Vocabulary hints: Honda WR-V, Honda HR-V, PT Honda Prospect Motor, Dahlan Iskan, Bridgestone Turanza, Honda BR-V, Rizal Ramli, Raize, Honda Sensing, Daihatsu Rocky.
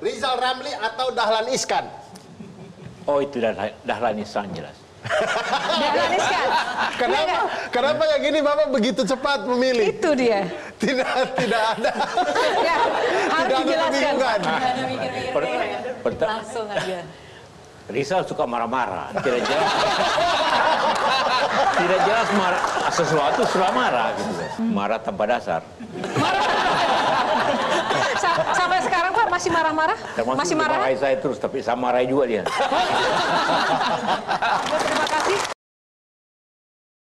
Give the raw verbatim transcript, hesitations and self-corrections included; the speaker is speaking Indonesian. Rizal Ramli atau Dahlan Iskan? Oh, itu dah, Dahlan Iskan jelas. Dahlan Iskan. Kenapa? Kenapa yang ini Bapak begitu cepat memilih? Itu dia. Tidak, tidak ada. Ya, harus dijelaskan. Ada mikir-mikir ya. Langsung aja. Rizal suka marah-marah, tidak jelas. Tidak jelas marah sesuatu sudah marah gitu. Marah tanpa dasar. Sa sampai sekarang Pak masih marah-marah? Masih marah? Saya terus, tapi saya marah juga dia. Terima kasih.